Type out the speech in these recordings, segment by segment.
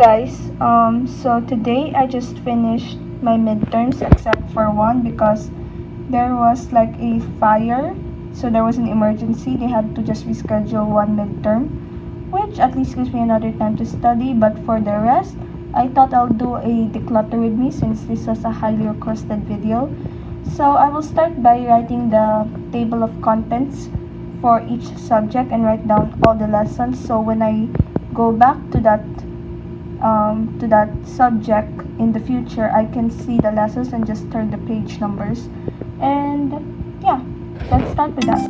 guys, so today I just finished my midterms except for one because there was like a fire, so there was an emergency. They had to just reschedule one midterm, which at least gives me another time to study. But for the rest, I thought I'll do a declutter with me since this was a highly requested video. So I will start by writing the table of contents for each subject and write down all the lessons, so when I go back to that subject in the future, I can see the lessons and just turn the page numbers. And yeah, let's start with that.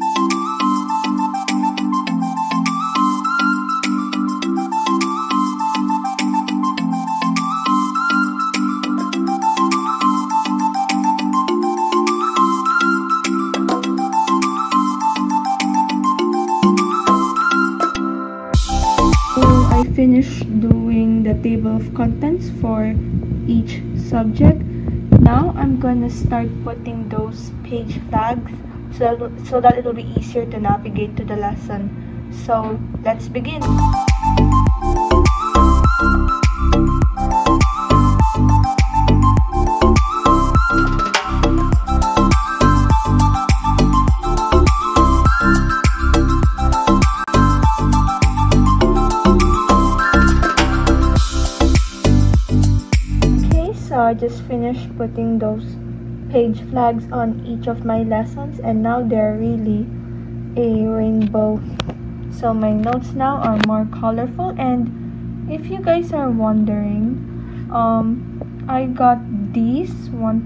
Finished doing the table of contents for each subject. Now I'm gonna start putting those page flags so that it'll be easier to navigate to the lesson. So let's begin. I just finished putting those page flags on each of my lessons, and now they're really a rainbow. So my notes now are more colorful. And if you guys are wondering, I got these 5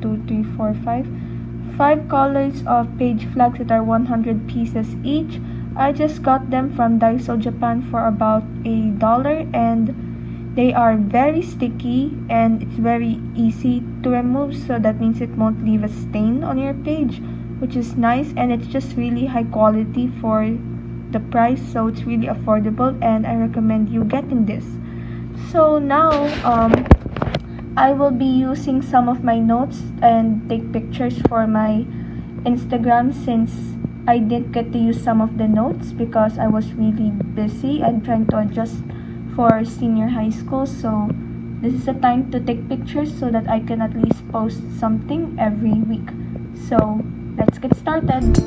colors of page flags that are 100 pieces each. I just got them from Daiso Japan for about $1, and they are very sticky and it's very easy to remove, so that means it won't leave a stain on your page, which is nice. And it's just really high quality for the price, so it's really affordable, and I recommend you getting this. So now I will be using some of my notes and take pictures for my Instagram, since I didn't get to use some of the notes because I was really busy and trying to adjust for senior high school. So this is the time to take pictures so that I can at least post something every week. So let's get started.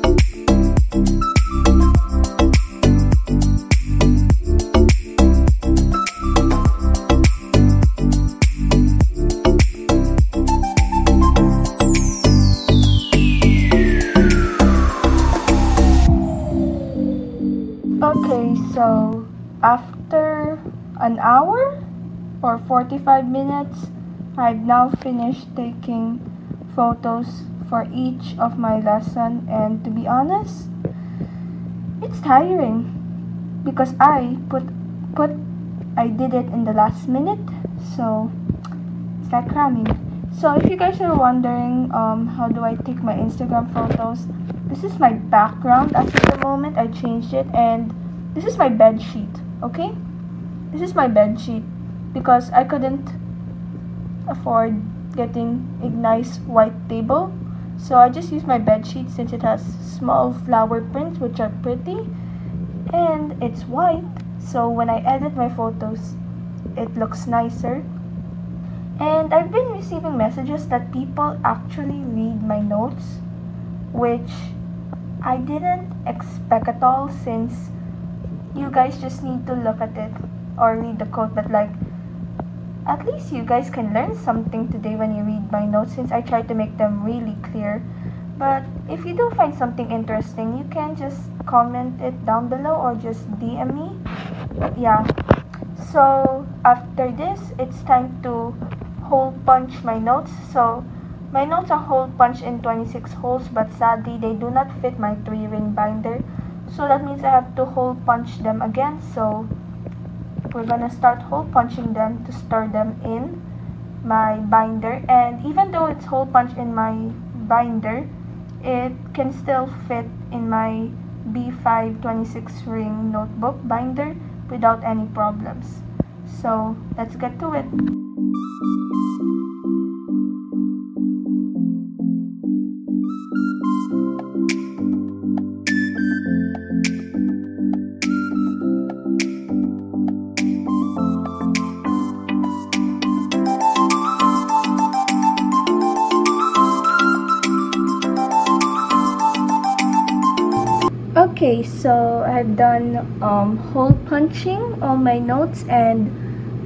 Okay, so after an hour or 45 minutes, I've now finished taking photos for each of my lesson, and to be honest, it's tiring because I did it in the last minute, so it's like cramming. So if you guys are wondering how do I take my Instagram photos, this is my background at the moment. I changed it, and this is my bed sheet. Okay, this is my bed sheet because I couldn't afford getting a nice white table, so I just use my bed sheet since it has small flower prints which are pretty, and it's white, so when I edit my photos it looks nicer. And I've been receiving messages that people actually read my notes, which I didn't expect at all, since you guys just need to look at it or read the code, but like at least you guys can learn something today when you read my notes, since I try to make them really clear. But if you do find something interesting, you can just comment it down below or just DM me. Yeah, so after this it's time to hole punch my notes. So my notes are hole punched in 26 holes, but sadly they do not fit my 3-ring binder. So that means I have to hole punch them again. So we're gonna start hole punching them to store them in my binder. And even though it's hole punched in my binder, it can still fit in my B5 26-ring notebook binder without any problems. So let's get to it. Okay, so I've done hole punching on my notes, and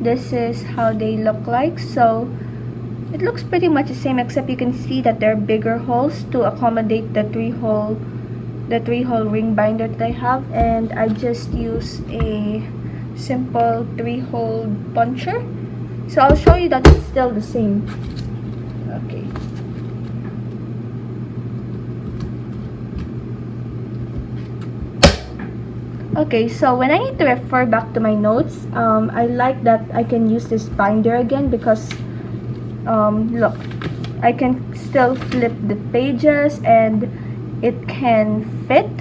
this is how they look like. So it looks pretty much the same, except you can see that there are bigger holes to accommodate the three-hole ring binder that I have, and I just use a simple three-hole puncher. So I'll show you that it's still the same. Okay. Okay, so when I need to refer back to my notes, I like that I can use this binder again because look, I can still flip the pages and it can fit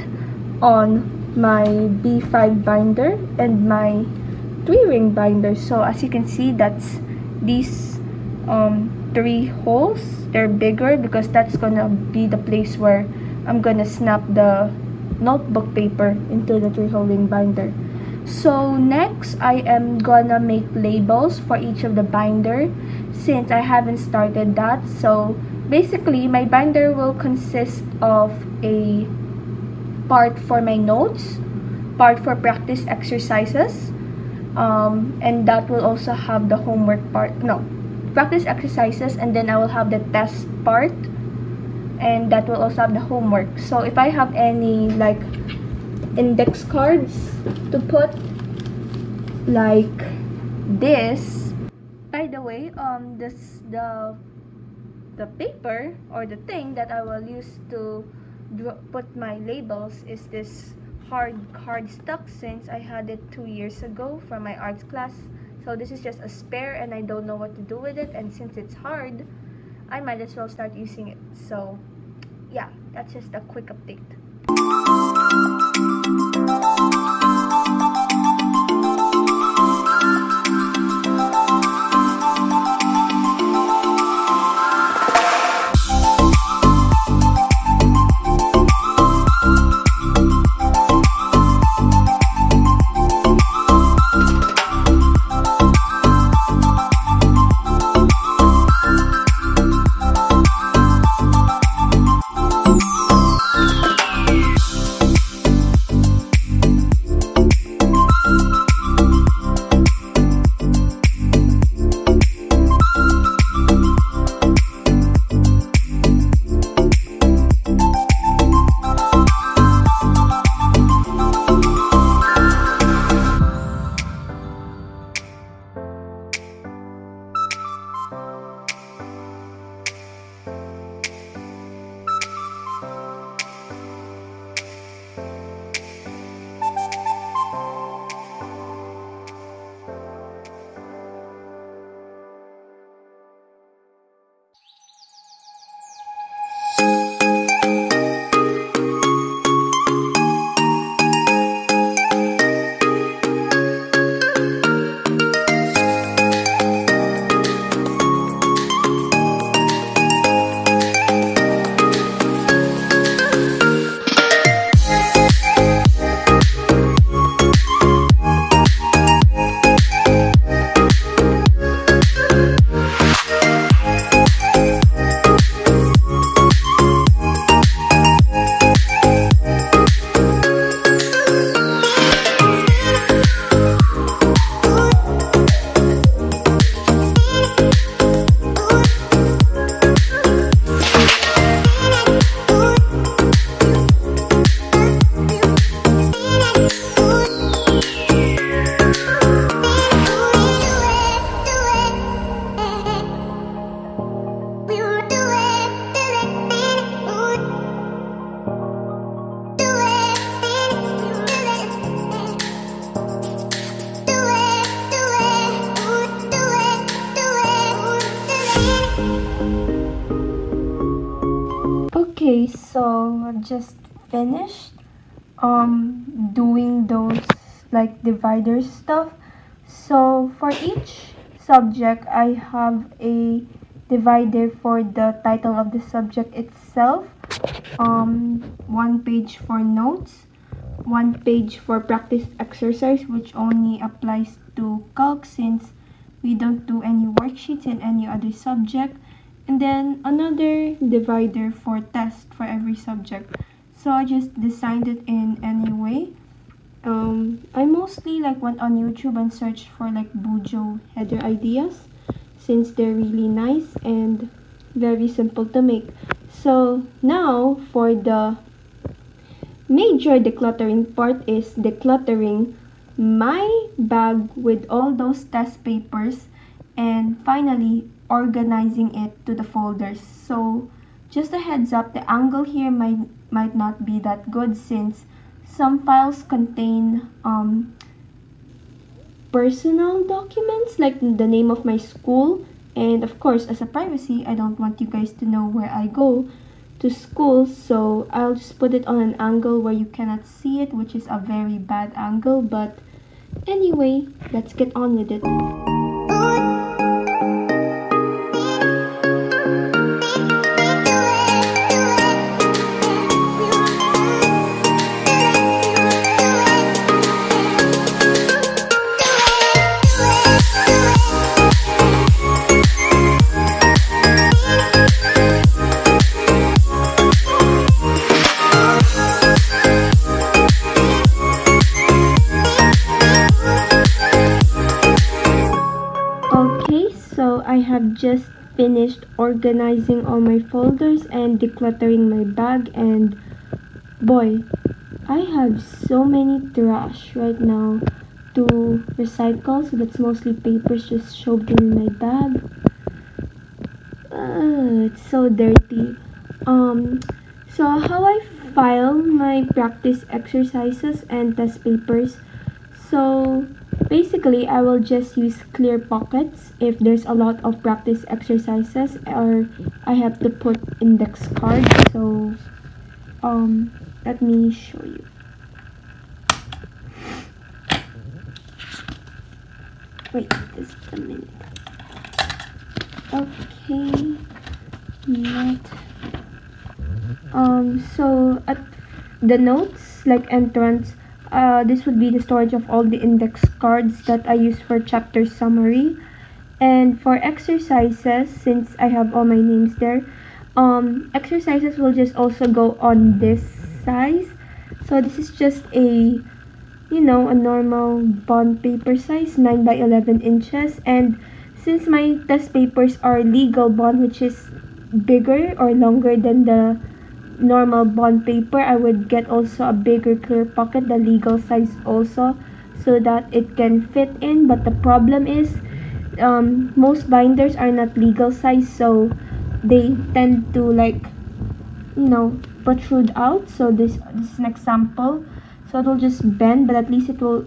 on my B5 binder and my three-ring binder. So as you can see, that's these three holes. They're bigger because that's gonna be the place where I'm gonna snap the notebook paper into the three-hole ring binder. So next, I am gonna make labels for each of the binder since I haven't started that. So basically, my binder will consist of a part for my notes, part for practice exercises, and that will also have the homework part, no, practice exercises, and then I will have the test part, and that will also have the homework. So if I have any like index cards to put like this, by the way, the paper or the thing that I will use to put my labels is this hard cardstock since I had it 2 years ago for my arts class. So this is just a spare and I don't know what to do with it, and since it's hard, I might as well start using it. So yeah, that's just a quick update. Okay, so I just finished doing those like divider stuff. So for each subject, I have a divider for the title of the subject itself, one page for notes, one page for practice exercise, which only applies to calc since we don't do any worksheets in any other subject, and then another divider for test for every subject. so I just designed it in any way. I mostly like went on YouTube and searched for like Bujo header ideas, since they're really nice and very simple to make. So now for the major decluttering part is decluttering my bag with all those test papers and finally organizing it to the folders. So just a heads up, the angle here might not be that good since some files contain personal documents like the name of my school, and of course as a privacy I don't want you guys to know where I go to school, so I'll just put it on an angle where you cannot see it, which is a very bad angle. But anyway, let's get on with it. I have just finished organizing all my folders and decluttering my bag, and boy, I have so many trash right now to recycle. So that's mostly papers just shoved in my bag. It's so dirty. So how I file my practice exercises and test papers. So basically, I will just use clear pockets if there's a lot of practice exercises, or I have to put index cards. So, let me show you. Wait just a minute. Okay, not. So at the notes, like entrance, this would be the storage of all the index cards that I use for chapter summary. And for exercises, since I have all my names there, exercises will just also go on this size. So this is just a, you know, a normal bond paper size, 9 by 11 inches. And since my test papers are legal bond, which is bigger or longer than the normal bond paper, I would get also a bigger clear pocket, the legal size also, so that it can fit in. But the problem is most binders are not legal size, so they tend to, like, you know, protrude out. So this is an example, so it will just bend, but at least it will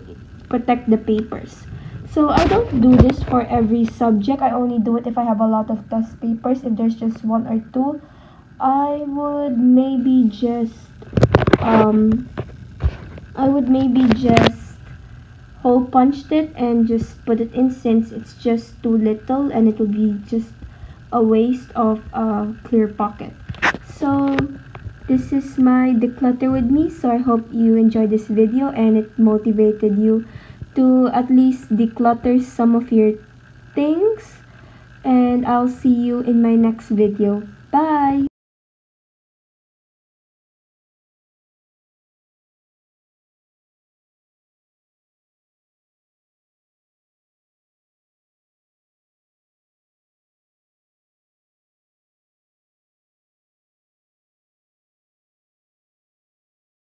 protect the papers. So I don't do this for every subject. I only do it if I have a lot of test papers. If there's just one or two, I would maybe just hole punched it and just put it in, since it's just too little and it would be just a waste of a clear pocket. So this is my declutter with me. So I hope you enjoyed this video and it motivated you to at least declutter some of your things, and I'll see you in my next video.